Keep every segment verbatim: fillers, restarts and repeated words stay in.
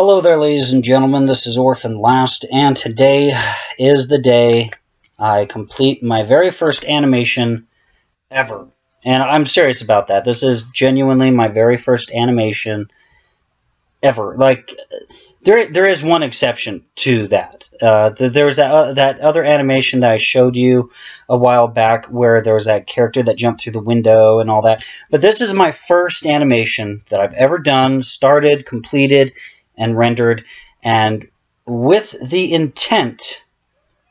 Hello there, ladies and gentlemen. This is Orphan Last, and today is the day I complete my very first animation ever. And I'm serious about that. This is genuinely my very first animation ever. Like, there, there is one exception to that. Uh, th there was that, uh, that other animation that I showed you a while back where there was that character that jumped through the window and all that. But this is my first animation that I've ever done, started, completed, and rendered, and with the intent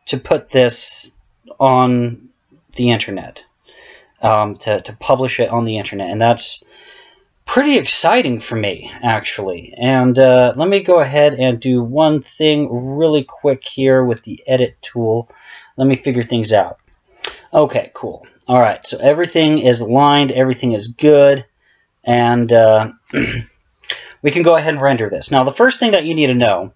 to put this on the internet, um, to, to publish it on the internet. And that's pretty exciting for me, actually. And uh, let me go ahead and do one thing really quick here with the edit tool. Let me figure things out. Okay, cool. All right, so everything is lined, everything is good, and uh, we can go ahead and render this. Now, the first thing that you need to know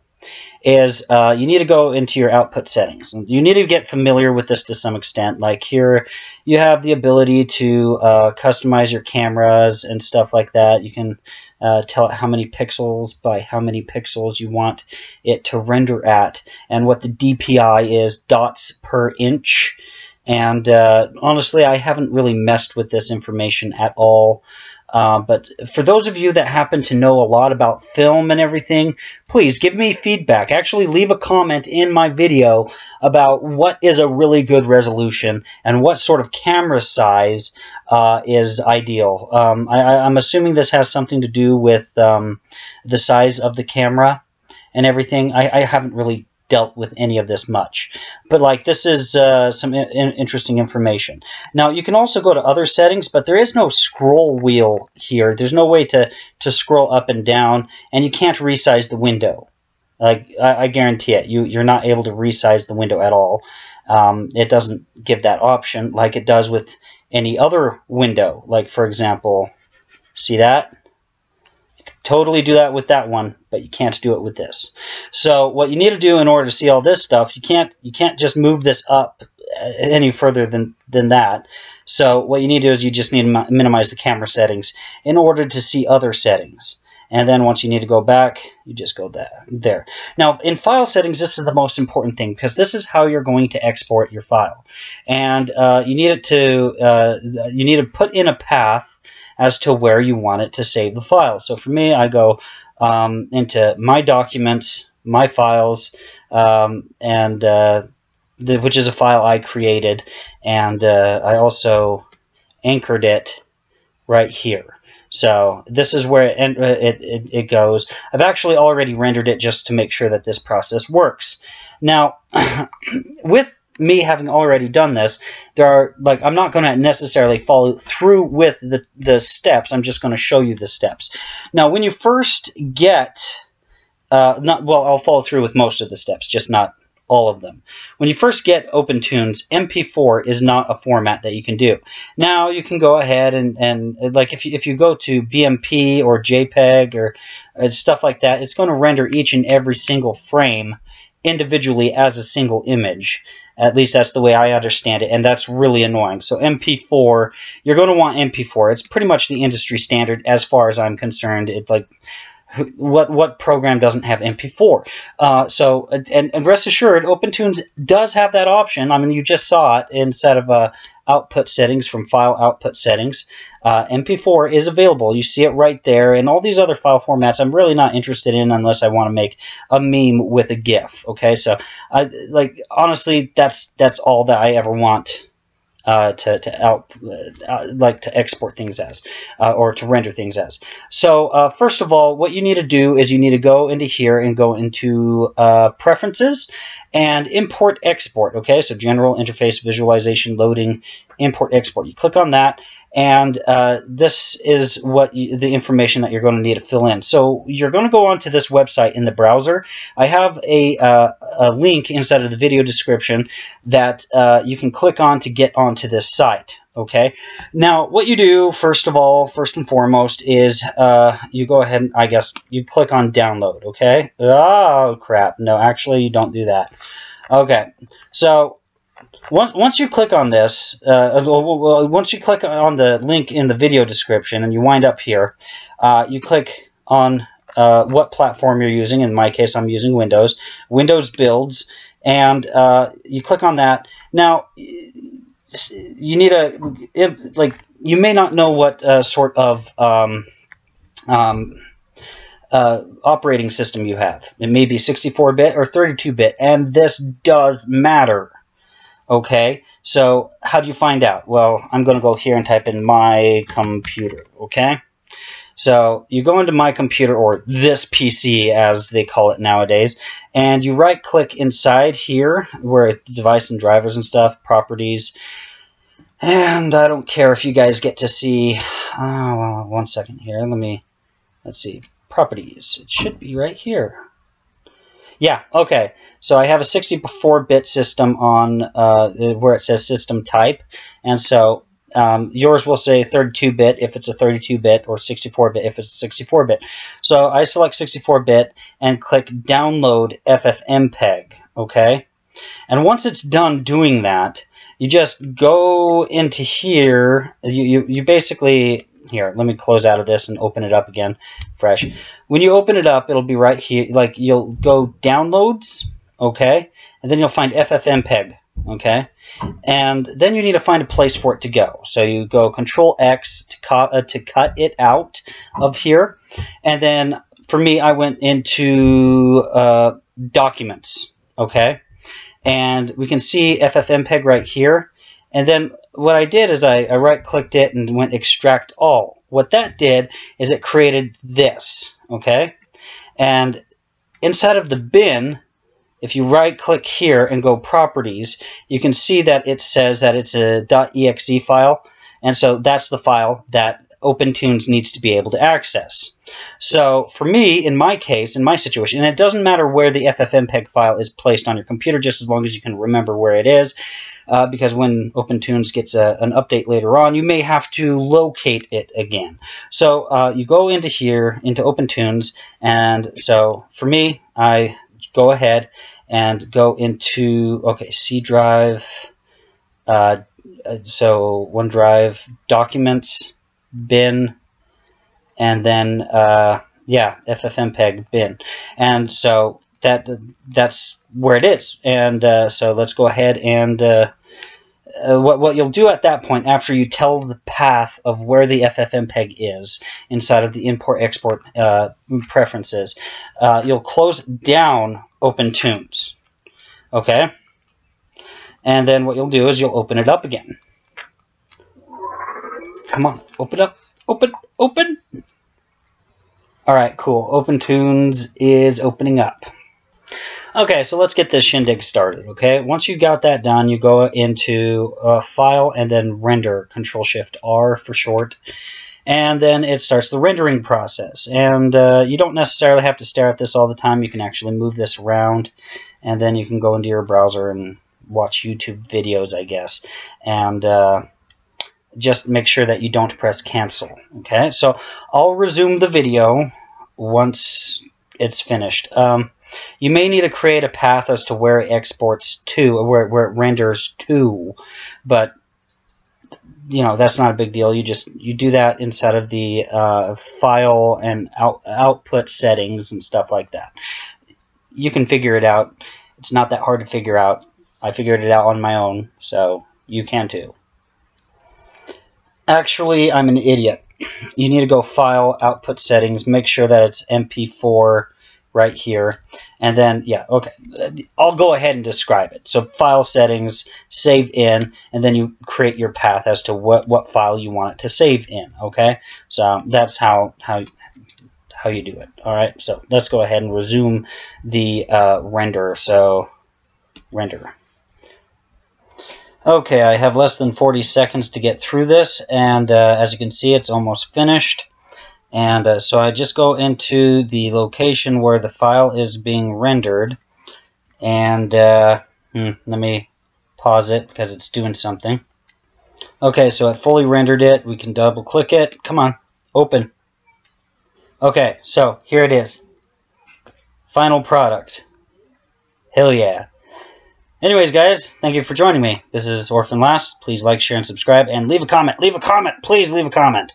is uh, you need to go into your output settings. You need to get familiar with this to some extent. Like here, you have the ability to uh, customize your cameras and stuff like that. You can uh, tell it how many pixels by how many pixels you want it to render at, and what the D P I is, dots per inch. And uh, honestly, I haven't really messed with this information at all. Uh, but for those of you that happen to know a lot about film and everything, please give me feedback. Actually, leave a comment in my video about what is a really good resolution and what sort of camera size uh, is ideal. Um, I, I'm assuming this has something to do with um, the size of the camera and everything. I, I haven't really dealt with any of this much, but like this is uh, some in interesting information. Now you can also go to other settings, but there is no scroll wheel here. There's no way to to scroll up and down, and you can't resize the window. Like I, I guarantee it, you you're not able to resize the window at all. Um, it doesn't give that option like it does with any other window. Like for example, see that? Totally do that with that one, but you can't do it with this. So what you need to do in order to see all this stuff, you can't you can't just move this up any further than than that. So what you need to do is you just need to minimize the camera settings in order to see other settings. And then once you need to go back, you just go that, there. Now, in file settings, this is the most important thing because this is how you're going to export your file. And uh, you need it to uh, you need to put in a path as to where you want it to save the file. So for me, I go um, into My Documents, My Files, um, and uh, the, which is a file I created, and uh, I also anchored it right here. So this is where it, it, it, it goes. I've actually already rendered it just to make sure that this process works. Now, with me having already done this, there are like I'm not going to necessarily follow through with the, the steps. I'm just going to show you the steps. Now, when you first get uh, not well, I'll follow through with most of the steps, just not all of them. When you first get Opentoonz, M P four is not a format that you can do. Now you can go ahead and, and like if you, if you go to B M P or JPEG or uh, stuff like that, it's going to render each and every single frame individually as a single image. At least that's the way I understand it, and that's really annoying. So M P four, you're going to want M P four. It's pretty much the industry standard as far as I'm concerned. It's like what what program doesn't have M P four? Uh, so and, and rest assured, Opentoonz does have that option. I mean, you just saw it instead of uh, output settings from file output settings. Uh, M P four is available. You see it right there, and all these other file formats I'm really not interested in unless I want to make a meme with a GIF. Okay, so I like honestly, that's that's all that I ever want. Uh, to, to out, uh, like to export things as, uh, or to render things as. So uh, first of all, what you need to do is you need to go into here and go into uh, Preferences and Import Export. Okay, so General Interface Visualization Loading, Import Export. You click on that, and uh, this is what you, the information that you're going to need to fill in. So you're going to go onto this website in the browser. I have a, uh, a link inside of the video description that uh, you can click on to get on to this site. Okay, now what you do first of all, first and foremost, is uh, you go ahead and I guess you click on download. Okay, oh crap, no, actually you don't do that. Okay, so once, once you click on this, uh, once you click on the link in the video description and you wind up here, uh, you click on uh, what platform you're using. In my case, I'm using Windows. Windows builds, and uh, you click on that. Now, you need a like. You may not know what uh, sort of um, um, uh, operating system you have. It may be sixty-four bit or thirty-two bit, and this does matter. Okay, so how do you find out? Well, I'm going to go here and type in my computer, okay? So you go into my computer, or this P C as they call it nowadays, and you right-click inside here where device and drivers and stuff, properties, and I don't care if you guys get to see, oh, well, one second here, let me, let's see, properties, it should be right here. Yeah, okay, so I have a sixty-four bit system on uh, where it says system type, and so um, yours will say thirty-two bit if it's a thirty-two bit or sixty-four bit if it's a sixty-four bit. So I select sixty-four bit and click download F F mpeg, okay? And once it's done doing that, you just go into here, you, you, you basically... Here, let me close out of this and open it up again, fresh. When you open it up, it'll be right here. Like, you'll go downloads, okay? And then you'll find F F mpeg, okay? And then you need to find a place for it to go. So you go control X to, co uh, to cut it out of here. And then, for me, I went into uh, documents, okay? And we can see F F mpeg right here. And then what I did is I, I right-clicked it and went extract all. What that did is it created this, okay? And inside of the bin, if you right-click here and go properties, you can see that it says that it's a .exe file. And so that's the file that Opentoonz needs to be able to access. So for me, in my case, in my situation, and it doesn't matter where the F F mpeg file is placed on your computer, just as long as you can remember where it is, uh, because when Opentoonz gets a, an update later on, you may have to locate it again. So uh, you go into here, into Opentoonz, and so for me, I go ahead and go into, okay, C drive, uh, so OneDrive, documents, bin, and then uh, yeah, F F mpeg bin, and so that that's where it is. And uh, so let's go ahead and uh, uh, what what you'll do at that point, after you tell the path of where the F F mpeg is inside of the import export uh, preferences, uh, you'll close down Opentoonz, okay, and then what you'll do is you'll open it up again. Come on, open up, open, open. All right, cool. Opentoonz is opening up. Okay, so let's get this shindig started, okay? Once you got that done, you go into uh, File and then Render, control shift R for short, and then it starts the rendering process. And uh, you don't necessarily have to stare at this all the time. You can actually move this around, and then you can go into your browser and watch YouTube videos, I guess, and... Uh, just make sure that you don't press cancel, okay? So I'll resume the video once it's finished. Um, you may need to create a path as to where it exports to, or where, where it renders to, but, you know, that's not a big deal. You just, you do that inside of the uh, file and out, output settings and stuff like that. You can figure it out. It's not that hard to figure out. I figured it out on my own, so you can too. Actually, I'm an idiot. You need to go File, Output Settings, make sure that it's M P four right here, and then, yeah, okay, I'll go ahead and describe it. So File Settings, Save In, and then you create your path as to what, what file you want it to save in, okay? So that's how, how, how you do it, all right? So let's go ahead and resume the uh, render, so render. Okay, I have less than forty seconds to get through this, and uh, as you can see, it's almost finished. And uh, so I just go into the location where the file is being rendered, and uh, hmm, let me pause it because it's doing something. Okay, so it fully rendered it. We can double click it. Come on, open. Okay, so here it is. Final product. Hell yeah. Anyways, guys, thank you for joining me. This is Orphan Last. Please like, share, and subscribe, and leave a comment. Leave a comment. Please leave a comment.